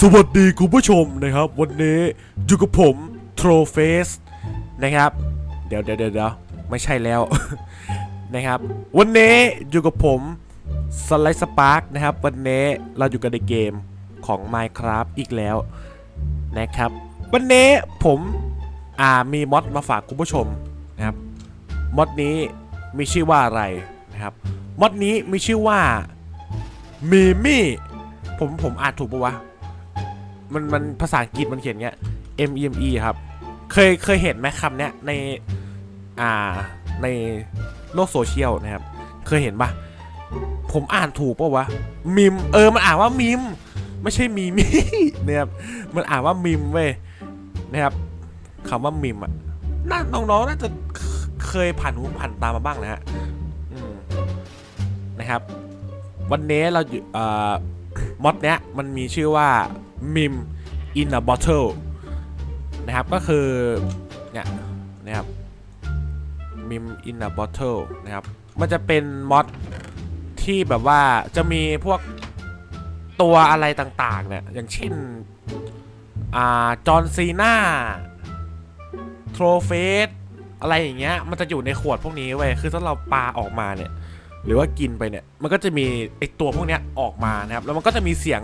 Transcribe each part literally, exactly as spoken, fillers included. สวัสดีคุณผู้ชมนะครับวันนี้อยู่กับผมโทรเฟสนะครับเดี๋ยวเดี๋ยวเดี๋ยวไม่ใช่แล้ว นะครับวันนี้อยู่กับผมสไลด์สปาร์กนะครับวันนี้เราอยู่กันในเกมของ Minecraft อีกแล้วนะครับวันนี้ผมอ่ามีม็อดมาฝากคุณผู้ชมนะครับม็อดนี้มีชื่อว่าอะไรนะครับม็อดนี้มีชื่อว่ามีมี่ผมผมอ่านถูกปะวะมันมันภาษาอังกฤษมันเขียนเงี้ย M E M E ครับเคยเคยเห็นไหมคำเนี้ยในอ่าในโลกโซเชียลนะครับเคยเห็นปะผมอ่านถูกปะวะมิมเออมันอ่านว่ามิมไม่ใช่มีมี่นะครับมันอ่านว่ามิมเว้ยนะครับคำว่ามิมอ่ะน่าน้องๆน่าจะเคยผ่านหูผ่านตามาบ้างนะฮะนะครับวันนี้เราอยู่อ่ามอดเนี้ยมันมีชื่อว่า Meme in a Bottle นะครับก็คือเนี่ยนะครับ Meme in a Bottle นะครับมันจะเป็นมอดที่แบบว่าจะมีพวกตัวอะไรต่างๆเนี่ยอย่างเช่นอ่าจอห์นซีน่าโทรเฟสอะไรอย่างเงี้ยมันจะอยู่ในขวดพวกนี้เว้ยคือถ้าเราปาออกมาเนี่ยหรือว่ากินไปเนี่ยมันก็จะมีไอตัวพวกนี้ออกมานะครับแล้วมันก็จะมีเสียง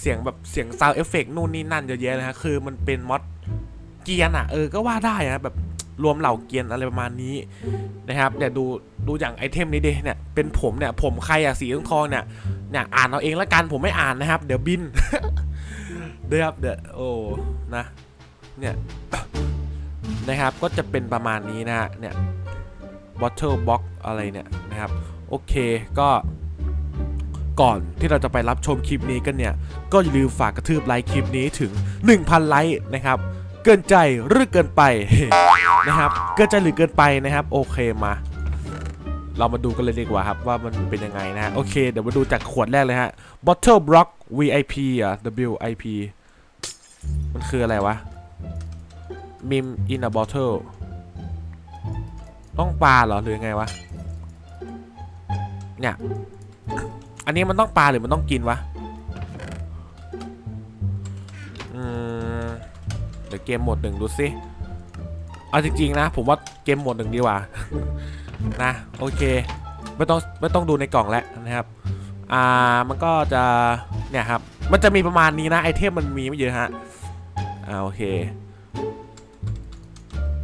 เสียงแบบเสียงซาวด์เอฟเฟกต์นู่นนี่นั่นเยอะแยะนะฮะคือมันเป็นม็อดเกียนอ่ะเออก็ว่าได้นะแบบรวมเหล่าเกียนอะไรประมาณนี้นะครับเดี๋ยวดูดูอย่างไอเทมนี้ดิเนี่ยเป็นผมเนี่ยผมใครอะสีทองเนี่ยเนี่ยอ่านเอาเองละกันผมไม่อ่านนะครับเดี๋ยวบิน เดี๋ยวเดี๋ยวโอ้นะเนี่ยนะครับก็จะเป็นประมาณนี้นะฮะเนี่ยบอทเทิลบ็อกอะไรเนี่ยนะครับโอเคก็ก่อนที่เราจะไปรับชมคลิปนี้กันเนี่ยก็อย่าลืมฝากกระทืบไลค์คลิปนี้ถึง หนึ่งพัน ไลค์นะครับเกินใจหรือเกินไป นะครับเกินใจหรือเกินไปนะครับโอเคมาเรามาดูกันเลยดีกว่าครับว่ามันเป็นยังไงนะโอเคเดี๋ยวมาดูจากขวดแรกเลยฮะ Bottle Block วี ไอ พี อ่ะ ดับเบิลยู ไอ พี มันคืออะไรวะ Meme in a Bottleต้องปลาเหรอหรือไงวะเนี่ยอันนี้มันต้องปลาหรือมันต้องกินวะอืมเดี๋ยวเกมโหมดหนึ่งดูสิเอาจริงๆนะผมว่าเกมโหมดหนึ่งดีกว่า นะโอเคไม่ต้องไม่ต้องดูในกล่องแล้วนะครับอ่ามันก็จะเนี่ยครับมันจะมีประมาณนี้นะไอเทมมันมีไม่เยอะฮะอ่าโอเค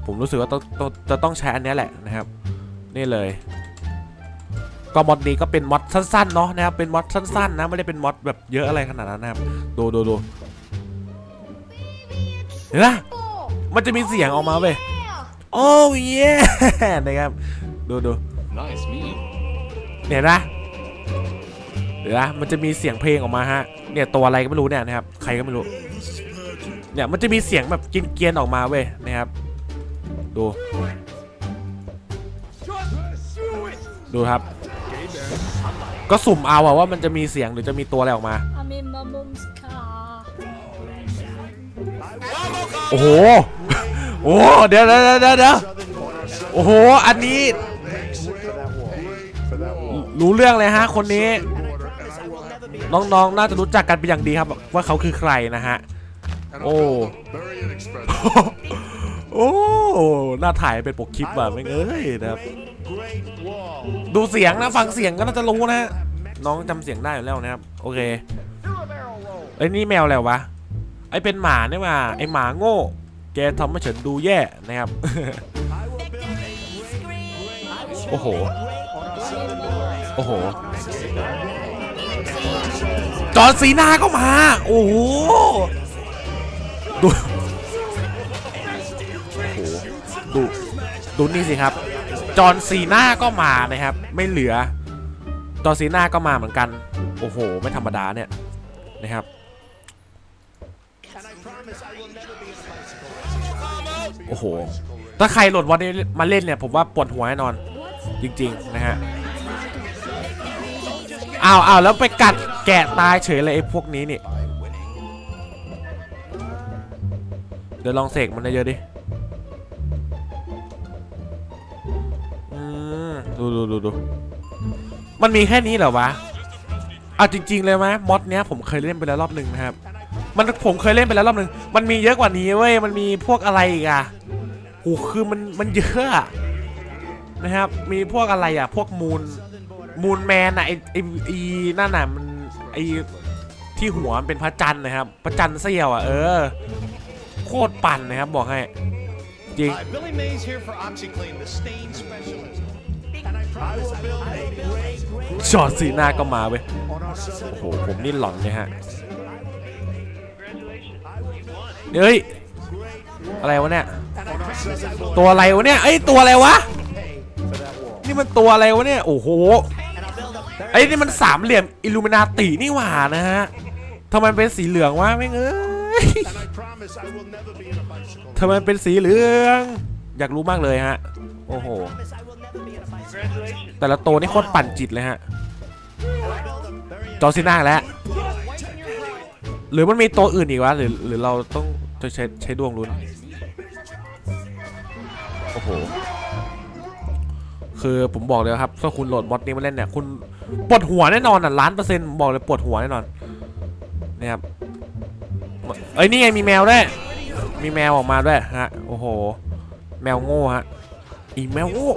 ผมรู้สึกว่าต้องจะต้องใช้อันนี้แหละนะครับนี่เลยก็มอดนี้ก็เป็นมอดสั้นๆเนาะนะครับเป็นมอดสั้นๆนะไม่ได้เป็นมอดแบบเยอะอะไรขนาดนั้นนะครับดูดูดูเห็นไหมมันจะมีเสียงออกมาเว้ยโอ้ยนะครับดูดูเนี่ยนะเดี๋ยวนะมันจะมีเสียงเพลงออกมาฮะเนี่ยตัวอะไรก็ไม่รู้เนี่ยนะครับใครก็ไม่รู้เนี่ยมันจะมีเสียงแบบเกรียนๆออกมาเว้ยนะครับดูดูครับก็สุ่มเอาว่ามันจะมีเสียงหรือจะมีตัวอะไรออกมาโอ้โหโอ้เดี๋ยวเดี๋ยวเดี๋ยวโอ้โหอันนี้รู้เรื่องเลยฮะคนนี้น้องๆน่าจะรู้จักกันเป็นอย่างดีครับว่าเขาคือใครนะฮะโอ้โอ้หน้าถ่ายเป็นปกคลิปแบบไม่เงยนะครับดูเสียงนะฟังเสียงก็น่าจะรู้นะน้องจำเสียงได้อยู่แล้วนะครับโอเคไอ้นี่แมวแล้ววะไอ้เป็นหมาเนี่ยมาไอ้หมาโง่แกทำให้ฉันดูแย่นะครับโอ้โหโอ้โหจอสีหน้าก็มาโอ้โหดูดูดูนี่สิครับจอห์นซีน่าก็มานะครับไม่เหลือจอห์นซีน่าก็มาเหมือนกันโอ้โหไม่ธรรมดาเนี่ยนะครับโอ้โหถ้าใครโหลดวันนี้มาเล่นเนี่ยผมว่าปวดหัวแน่นอนจริงๆนะฮะอ้าวอ้าวแล้วไปกัดแกะตายเฉยเลยไอ้พวกนี้นี่เดี๋ยวลองเสกมันเยอะดิดูดูดูดูมันมีแค่นี้เหรอวะอ่ะจริงๆเลยไหมม็อดเนี้ยผมเคยเล่นไปแล้วรอบหนึ่งนะครับ มันผมเคยเล่นไปแล้วรอบนึงมันมีเยอะกว่านี้เว้ยมันมีพวกอะไรอีกอ่ะโหคือมันมันเยอะนะครับมีพวกอะไรอ่ะพวกมูนมูนแมนอ่ะไอไอไอนั่นน่ะมันไอที่หัวมันเป็นพระจันทร์นะครับพระจันทร์เสี้ยวอ่ะเออโคตรปั่นนะครับบอกให้จริงชอตสีหน้าก็มาเว้ยโอ้โหผมนี่หลอนเลยฮะเฮ้ยอะไรวะเนี่ยตัวอะไรวะเนี่ยไอ้ตัวอะไรวะนี่มันตัวอะไรวะเนี่ยโอ้โหไอ้นี่มันสามเหลี่ยมอิลูมินาตินี่หว่านะฮะทำไมเป็นสีเหลืองวะแม่งเอ้ยทำไมเป็นสีเหลืองอยากรู้มากเลยฮะโอ้โหแต่ละโตนี่โคตรปั่นจิตเลยฮะจอซีน่าแล้วหรือมันมีตัวอื่นอีกวะหรือหรือเราต้องใช้ใช้ดวงลุ้นโอ้โหคือผมบอกเลยครับถ้าคุณโหลดบอทนี้มาเล่นเนี่ยคุณปวดหัวแน่นอนอ่ะล้านเปอร์เซ็นต์บอกเลยปวดหัวแน่นอนนะครับเอ้ยนี่ไงมีแมวด้วยมีแมวออกมาด้วยฮะโอ้โหแมวโง่ฮะอีแมวโง่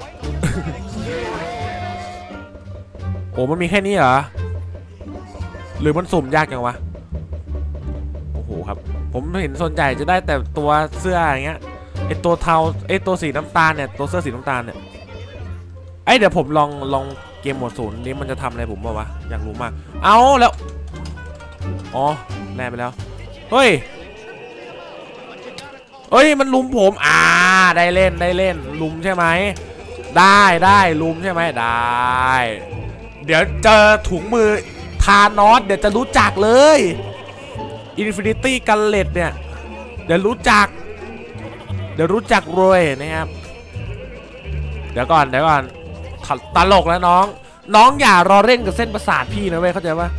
โอ้มันมีแค่นี้เหรอหรือมันสุ่มยากจังวะโอ้โหครับผมเห็นส่วนใหญ่จะได้แต่ตัวเสื้ออย่างเงี้ยไอตัวเทาไอตัวสีน้ำตาลเนี่ยตัวเสื้อสีน้ำตาลเนี่ยไอเดี๋ยวผมลองลองเกมโหมดศูนย์นี้มันจะทำอะไรผมบ้างวะอยากรู้มากเอาแล้วอ๋อแลไปแล้วเฮ้ยเฮ้ยมันลุมผมอ่าได้เล่นได้เล่นลุมใช่ไหมได้ได้ลุมใช่ไหมได้เดี๋ยวเจอถุงมือทานอสเดี๋ยวจะรู้จักเลยอินฟินิตี้กันเล็ดเนี่ยเดี๋ยวรู้จักเดี๋ยวรู้จักรวยนะครับเดี๋ยวก่อนเดี๋ยวก่อนตลกแล้วน้องน้องอย่ารอเล่นกับเส้นประสาทพี่นะเว้ยเข้าใจปะ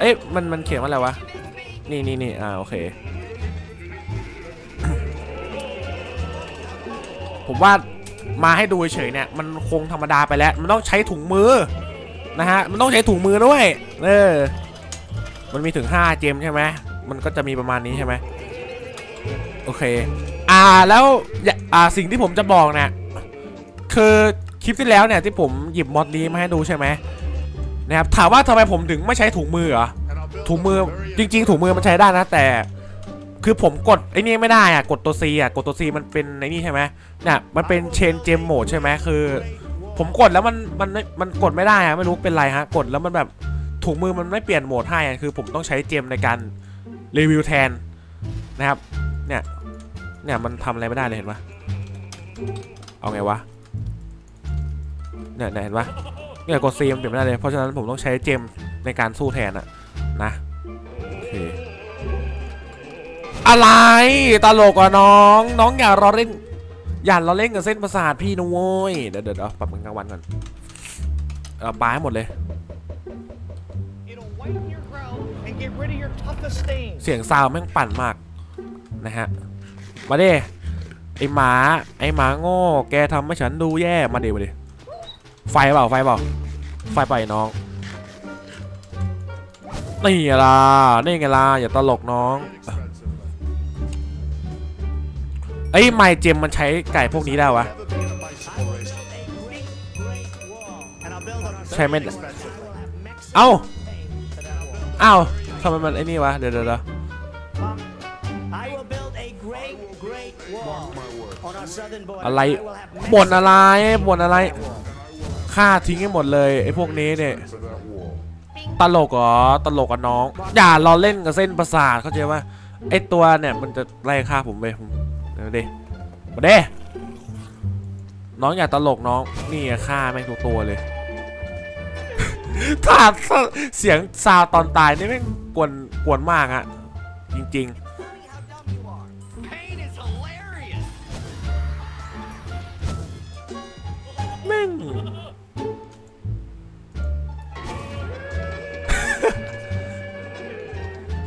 เอ๊ะมันมันเขียนว่าอะไรวะนี่นี่นี่อ่าโอเคผมว่ามาให้ดูเฉยเนี่ยมันคงธรรมดาไปแล้วมันต้องใช้ถุงมือนะฮะมันต้องใช้ถุงมือด้วยเออมันมีถึงห้าเจมใช่ไหมมันก็จะมีประมาณนี้ใช่ไหมโอเคอ่าแล้วอ่าสิ่งที่ผมจะบอกเนี่ยคือคลิปที่แล้วเนี่ยที่ผมหยิบมอดนี้มาให้ดูใช่ไหมนะครับถามว่าทำไมผมถึงไม่ใช้ถุงมือเหรอถุงมือจริงๆถุงมือมันใช้ได้นะแต่คือผมกดไอ้นี่ไม่ได้อ่ะกดตัว ซี อ่ะกดตัว ซี มันเป็นในนี่ใช่ไหมเนี่ยมันเป็นเชนเจมโหมดใช่ไหมคือผมกดแล้วมันมันมันกดไม่ได้อ่ะไม่รู้เป็นไรฮะกดแล้วมันแบบถุงมือมันไม่เปลี่ยนโหมดให้คือผมต้องใช้เจมในการรีวิวแทนนะครับเนี่ยเนี่ยมันทำอะไรไม่ได้เลยเห็นปะเอาไงวะเนี่ยเห็นปะเนี่ยกดซีมันเปลี่ยนไม่ได้เลยเพราะฉะนั้นผมต้องใช้เจมในการสู้แทนอะนะโอเคอะไรตลกอ่ะน้องน้องอย่ารอเล่นอย่ารอเล่นกับเส้นประสาทพี่นะโว้ยเดี๋ยวเดี๋ยวปรับกลางวันก่อนเออปลาให้หมดเลยเสียงซาวแม่งปั่นมากนะฮะมาดิไอหมาไอหมาโง่แกทำให้ฉันดูแย่มาดิมาดิไฟเปล่าไฟเปล่าไฟไปน้องนี่ไงล่ะนี่ไงล่ะอย่าตลกน้องไอไมเจมมันใช้ไก่พวกนี้ได้วะใช้ไม่เอ้าเอ้าทำไมมันไอ้นี่วะเดี๋ยวเดี๋ยวอะไรบ่นอะไรบ่นอะไรฆ่าทิ้งให้หมดเลยไอ้พวกนี้เนี่ยตลกเหรอตลกกับน้องอย่าเราเล่นกับเส้นประสาทเข้าใจว่าไอ้ตัวเนี่ยมันจะไล่ฆ่าผมไปมาดิมาดิน้องอย่าตลกน้องนี่ฆ่าแม่งทุกตัวเลยถ้าเสียงซาวตอนตายนี่แม่งกวนกวนมากฮะจริงๆแม่ง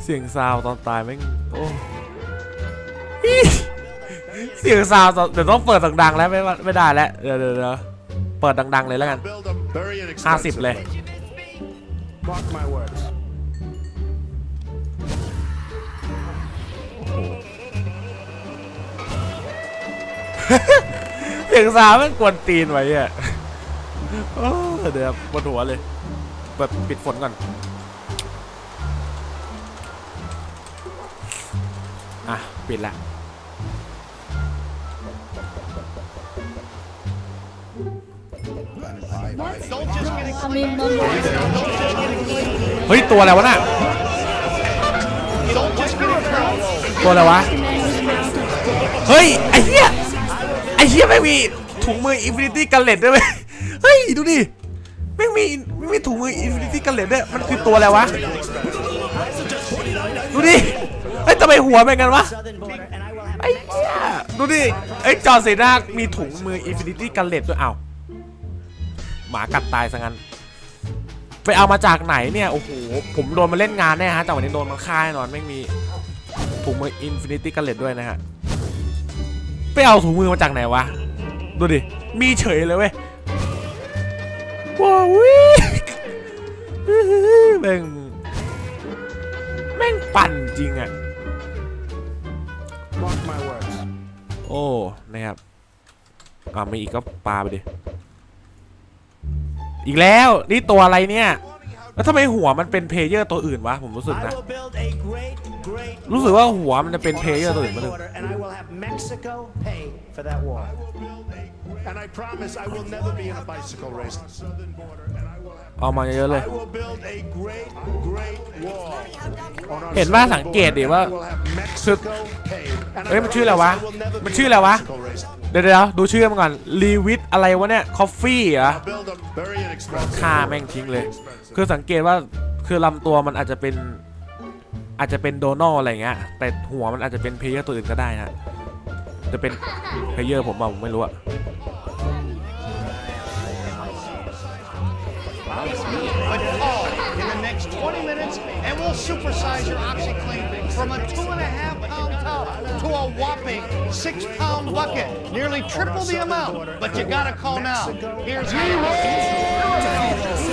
เสียงซาวตอนตายแม่งโอ้ เสียงซาวเดี๋ยวต้องเปิดดังๆแล้วไม่ไม่ได้แล้วเดี๋ยวเดี๋ยวเปิดดังๆเลยแล้วกันห้าสิบเลย เสียงสาวมันกวนตีนไว้อ่ะเดี๋ยวบนหัวเลยเปิดปิดฝนก่อนอ่ะปิดละเฮ้ยตัวอะไรวะน่ะตัวอะไรวะเฮ้ยไอ้เหี้ยไอ้เหี้ยไม่มีถุงมืออินฟินิตี้กันเล็ดด้วยไหมเฮ้ยดูดิไม่มีไม่มีถุงมืออินฟินิตี้กันเล็ดด้วยมันคือตัวอะไรวะดูดิไอ้ทำไมหัวเป็นกันวะไอ้เหี้ยดูดิไอ้จอร์เซน่ามีถุงมืออินฟินิตี้กันเล็ดด้วยเอ้าหมากัดตายซะงั้นไปเอามาจากไหนเนี่ยโอ้โหผมโดนมาเล่นงานแน่ฮะแต่วันนี้โดนมันฆ่าแน่นอนไม่มีถุงมืออินฟินิตี้กันเล็ดด้วยนะฮะไปเอาถุงมือมาจากไหนวะดูดิมีเฉยเลยเว้ยว้าวแม่งแม่งปั่นจริงอ่ะโอ้นะครับอ่ะมีอีกก็ปาไปดิอีกแล้วนี่ตัวอะไรเนี่ยแล้วทำไมหัวมันเป็นเพลเยอร์ตัวอื่นวะผมรู้สึกนะรู้สึกว่าหัวมันจะเป็นเพลเยอร์ตัวอื่นมาเลยเอามาเยอะเลยเห็นว่าสังเกตดิว่าคือเฮ้ยมันชื่ออะไรวะมันชื่ออะไรวะเดี๋ยวๆดูชื่อมันก่อนลีวิทอะไรวะเนี่ยคอฟฟี่เหรอฆ่าแม่งทิ้งเลยคือสังเกตว่าคือลำตัวมันอาจจะเป็นอาจจะเป็นโดนัลอะไรเงี้ยแต่หัวมันอาจจะเป็นเพลเยอร์ตัวอื่นก็ได้ฮะจะเป็นเพลเยอร์ผมอ่ะผมไม่รู้อะ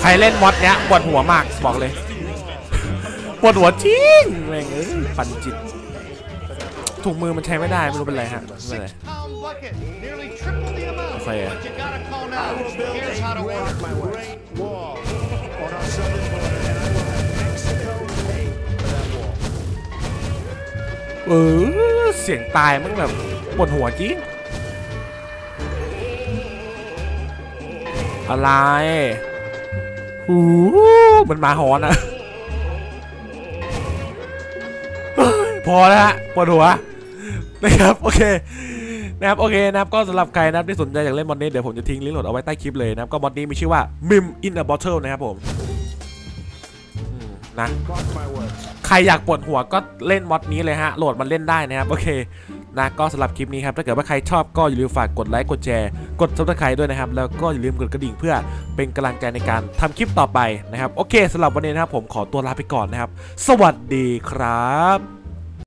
ใครเล่นมอดเนี้ยปวดหัวมากบอกเลยปวดหัวจริงแม่งเอ้ยปั่นจิตถุงมือมันใช้ไม่ได้ไม่รู้เป็นไรฮะไม่เป็นไรใส่อะเออเสียงตายมันแบบปวดหัวจริงอะไรโอ้มันมาหอนอะพอแล้วฮะปวดหัวนะครับโอเคนะครับโอเคนะครับก็สำหรับใครนะครับที่สนใจอยากเล่นมอดนี้เดี๋ยวผมจะทิ้งลิงก์โหลดเอาไว้ใต้คลิปเลยนะครับก็มอดนี้มีชื่อว่า Meme in a Bottle นะครับผมนะใครอยากปวดหัวก็เล่นมอดนี้เลยฮะโหลดมันเล่นได้นะครับโอเคนะก็สำหรับคลิปนี้ครับถ้าเกิดว่าใครชอบก็อย่าลืมฝากกดไลค์กดแชร์กดซับสไครบ์ด้วยนะครับแล้วก็อย่าลืมกดกระดิ่งเพื่อเป็นกำลังใจในการทำคลิปต่อไปนะครับโอเคสำหรับวันนี้นะครับผมขอตัวลาไปก่อนนะครับสวัสดีครับ